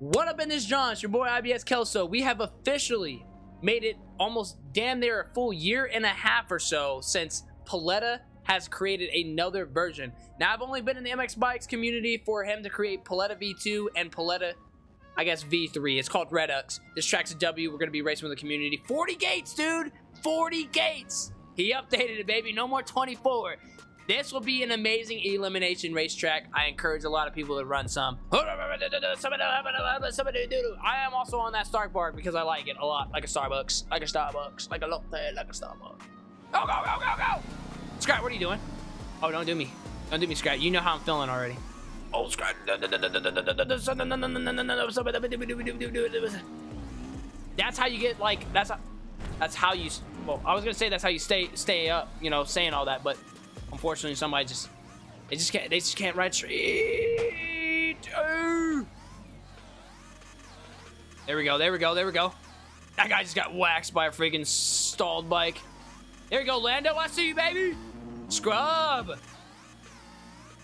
What up in this John? It's your boy IBS Kelso. We have officially made it almost damn near a full year and a half or so since Poletta has created another version. Now, I've only been in the MX bikes community for him to create Poletta V2 and Poletta, I guess, V3. It's called Redux. This track's a W. We're going to be racing with the community. 40 gates, dude! 40 gates! He updated it, baby. No more 24. This will be an amazing elimination racetrack. I encourage a lot of people to run some. I am also on that Stark bar because I like it a lot. Like a Starbucks. Like a Starbucks. Like a latte. Like a Starbucks. Go, go, go, go, go! Scrat, what are you doing? Oh, don't do me. Don't do me, Scrat. You know how I'm feeling already. Oh, Scrat. That's how you get, like, that's how you, well, I was going to say that's how you stay up, you know, saying all that, but unfortunately, somebody just, they just can't ride straight. Oh. There we go, there we go, there we go. That guy just got waxed by a freaking stalled bike. There we go, Lando, I see you, baby. Scrub.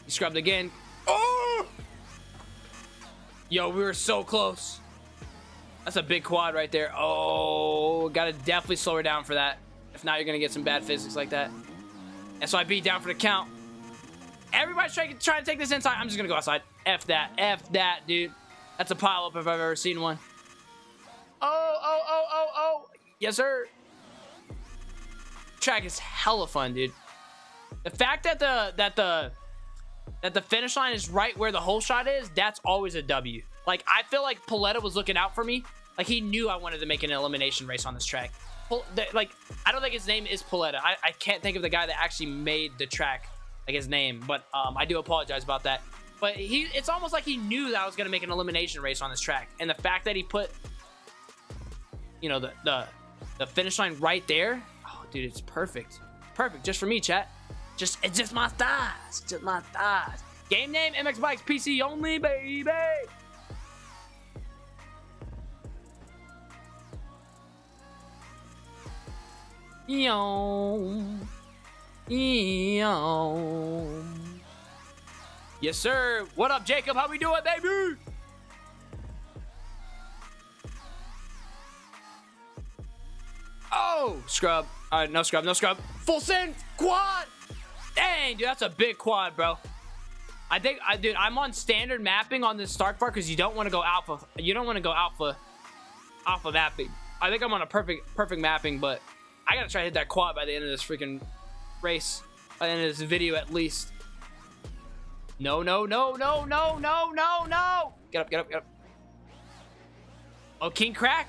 He scrubbed again. Oh! Yo, we were so close. That's a big quad right there. Oh, gotta definitely slow her down for that. If not, you're gonna get some bad physics like that. And so I beat down for the count. Everybody's trying to take this inside. I'm just going to go outside. F that, dude. That's a pile-up if I've ever seen one. Oh, oh, oh, oh, oh. Yes, sir. Track is hella fun, dude. The fact that the finish line is right where the hole shot is, that's always a W. Like, I feel like Poletta was looking out for me. Like, he knew I wanted to make an elimination race on this track. Like, I don't think his name is Poletta. I can't think of the guy that actually made the track, like, his name, but I do apologize about that. But it's almost like he knew that I was going to make an elimination race on this track, and the fact that he put, you know, the finish line right there. Oh, dude, it's perfect. Perfect just for me, chat. It's just my thighs. Just my thighs. Game name MX Bikes PC only, baby. Yes, sir. What up, Jacob? How we doing, baby? Oh, scrub. All right, no scrub, no scrub. Full send quad. Dang, dude, that's a big quad, bro. I think, dude, I'm on standard mapping on this Stark bar because you don't want to go alpha. You don't want to go alpha mapping. I think I'm on a perfect mapping, but I gotta try to hit that quad by the end of this freaking race. By the end of this video, at least. No, no, no, no, no, no, no, no! Get up, get up, get up. Oh, King Crack.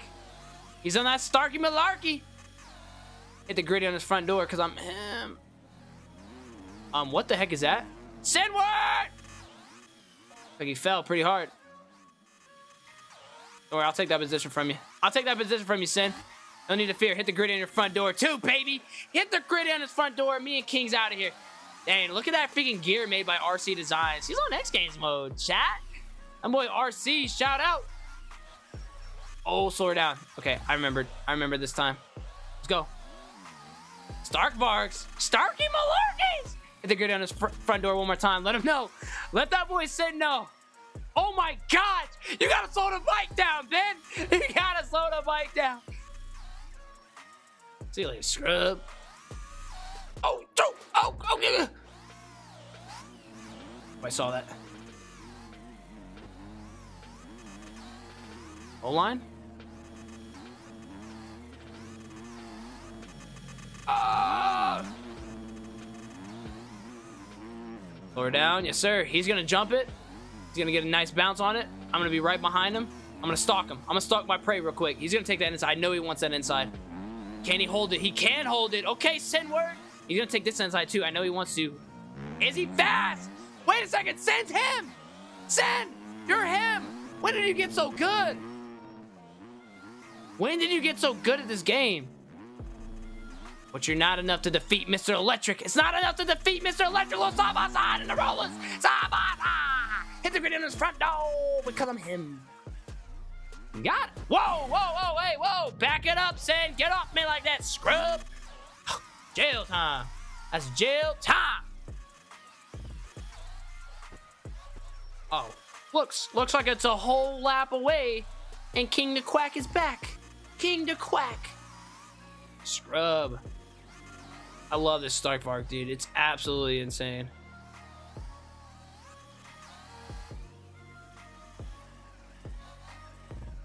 He's on that Starky Malarkey. Hit the gritty on his front door, because I'm him. What the heck is that? Sendward! Like, he fell pretty hard. Don't worry, I'll take that position from you. I'll take that position from you, Sin. No need to fear. Hit the grid on your front door too, baby. Hit the grid on his front door. Me and King's out of here. Dang, look at that freaking gear made by RC Designs. He's on X Games mode, chat. That boy RC, shout out. Oh, slow her down. Okay, I remembered. I remember this time. Let's go. Stark Barks. Starky Malarkeys. Hit the grid on his front door one more time. Let him know. Let that boy sit no. Oh my God. You gotta slow the bike down, Ben. You gotta slow the bike down. See you later, scrub. Oh, oh, yeah. I saw that. O-line? Ah! Lower down, yes sir. He's gonna jump it. He's gonna get a nice bounce on it. I'm gonna be right behind him. I'm gonna stalk him. I'm gonna stalk my prey real quick. He's gonna take that inside. I know he wants that inside. Can he hold it? He can hold it. Okay, Sinward. He's going to take this inside, too. I know he wants to. Is he fast? Wait a second. Sin's him. Sin, you're him. When did you get so good? When did you get so good at this game? But you're not enough to defeat Mr. Electric. It's not enough to defeat Mr. Electric. Little side-by-side side in the rollers. Side-by-side. Hit the grid in his front door because I'm him. Got it. Whoa, whoa, whoa, hey, whoa. Back it up, Sin. Get off me like that, scrub. Jail time. That's jail time. Oh. Looks like it's a whole lap away, and King the Quack is back. King the Quack. Scrub. I love this Stark bar, dude. It's absolutely insane.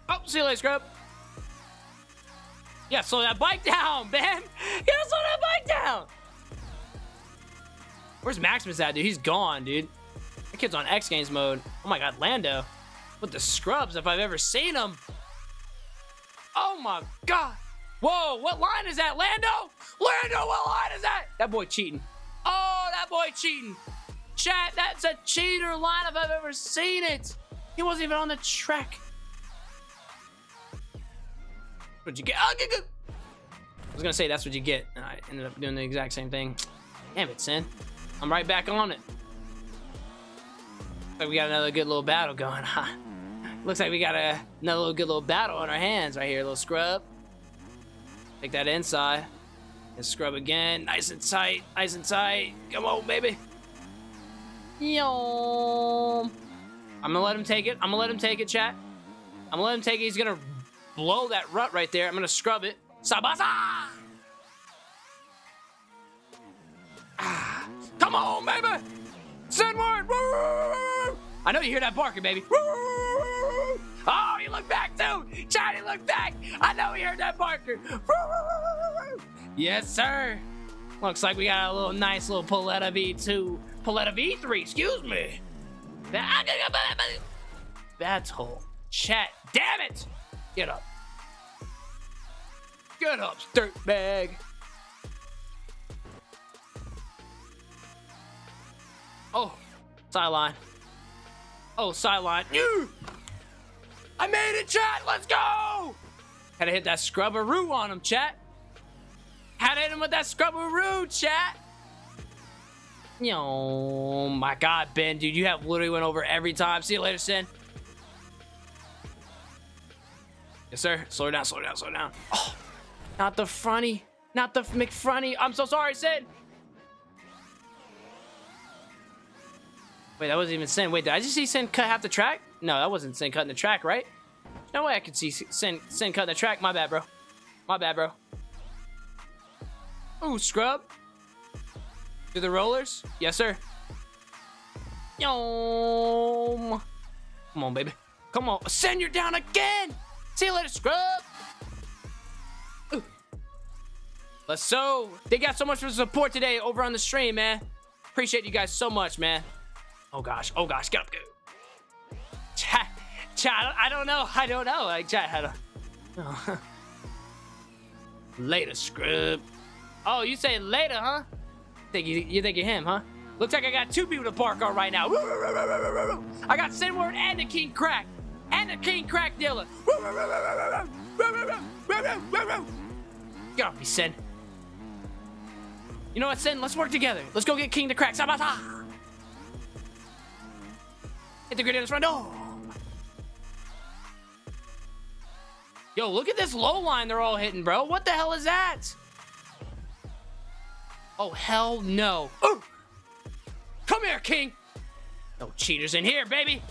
Oh, see you later, Scrub. Yeah, slow that bike down, man. Yeah, slow that bike down. Where's Maximus at, dude? He's gone, dude. That kid's on X Games mode. Oh my God, Lando. With the scrubs, if I've ever seen him. Oh my God. Whoa, what line is that, Lando? Lando, what line is that? That boy cheating. Oh, that boy cheating. Chat, that's a cheater line if I've ever seen it. He wasn't even on the track. What'd you get? Oh, I was gonna say that's what you get, and I ended up doing the exact same thing. Damn it, Sin. I'm right back on it. Looks like we got another good little battle going on. Looks like we got another good little battle on our hands right here. Little scrub. Take that inside. And scrub again. Nice and tight. Nice and tight. Come on, baby. Yo. I'm gonna let him take it. I'm gonna let him take it, chat. I'm gonna let him take it. He's gonna blow that rut right there. I'm gonna scrub it. Sabasa! Ah, come on, baby! Sinward! I know you hear that barking, baby. Oh, you look back too! Johnny, look back! I know you heard that barker! Yes, sir! Looks like we got a little nice little Poletta V2. Poletta V3, excuse me! Battle. Chat. Damn it! Get up. Get up, dirtbag. Oh, sideline. Oh, sideline. I made it, chat. Let's go. Had to hit that scrubberoo on him, chat. Had to hit him with that scrubberoo, chat. Oh, my God, Ben, dude. You have literally went over every time. See you later, Sin. Yes, sir. Slow her down, slow her down, slow her down. Oh, not the fronty. Not the McFronty. I'm so sorry, Sin. Wait, that wasn't even Sin. Wait, did I just see Sin cut half the track? No, that wasn't Sin cutting the track, right? No way I could see Sin cutting the track. My bad, bro. My bad, bro. Ooh, scrub. Do the rollers? Yes, sir. Yom. Come on, baby. Come on. Sin, you're down again. See you later, scrub. Ooh. Let's go. They got so much for support today over on the stream, man. Appreciate you guys so much, man. Oh, gosh. Oh, gosh. Get up. Go. Chat, I don't know. I don't know. Like, chat, I don't know. Later, scrub. Oh, you say later, huh? You think of him, huh? Looks like I got two people to bark on right now. I got Sinward and the King Crack. And the King Crack dealer. Get off me, Sin. You know what, Sin? Let's work together. Let's go get King the Crack. Sabata! Hit the grid in his front door. Yo, look at this low line they're all hitting, bro. What the hell is that? Oh, hell no. Ooh. Come here, King. No cheaters in here, baby.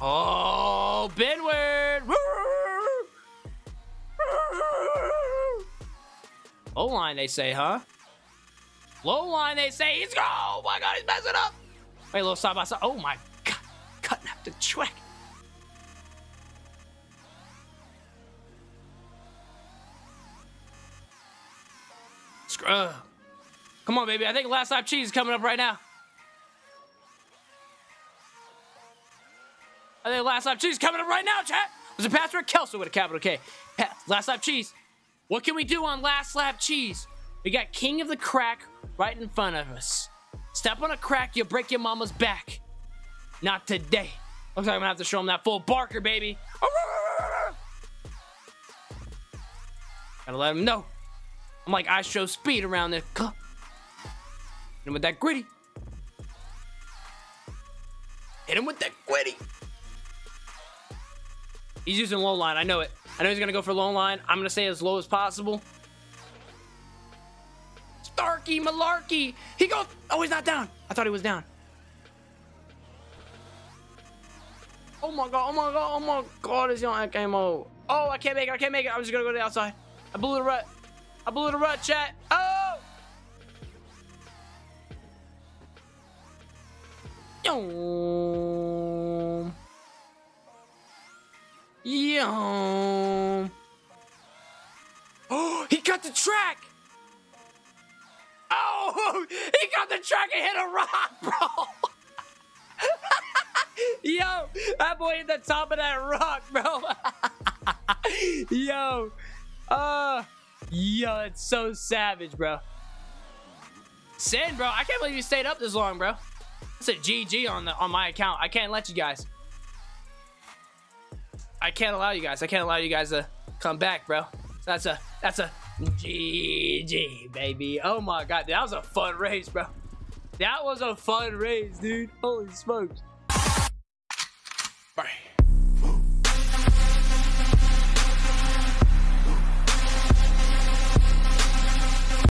Oh, Benward. Low line, they say, huh? Low line, they say. He's oh my God, he's messing up. Wait, a little side by side. Oh my God, cutting up the track. Scrub. Come on, baby. I think Last Lap Cheese is coming up right now. I think Last Lap Cheese is coming up right now, chat. There's a password, Kelso with a capital K. Last Lap Cheese. What can we do on Last Lap Cheese? We got King of the Crack right in front of us. Step on a crack, you break your mama's back. Not today. Looks like I'm gonna have to show him that full barker, baby. Gotta let him know. I'm like, I show speed around this cup. Hit him with that gritty. Hit him with that gritty. He's using low line, I know it. I know he's gonna go for low line. I'm gonna stay as low as possible. Stark Malarkey, Malarkey. He goes. Oh, he's not down. I thought he was down. Oh my god, oh my god, oh my god, it's on MO. Oh, I can't make it, I can't make it. I'm just gonna go to the outside. I blew the rut. I blew the rut, chat. Oh! Yum. Yum. Oh, he cut the track! Oh! He cut the track and hit a rock, bro! Yo, that boy hit the top of that rock, bro. Yo. Yo, it's so savage, bro. Sin, bro. I can't believe you stayed up this long, bro. It's a GG on my account. I can't let you guys. I can't allow you guys. I can't allow you guys to come back, bro. That's a GG, baby. Oh my god, that was a fun race, bro. That was a fun race, dude. Holy smokes.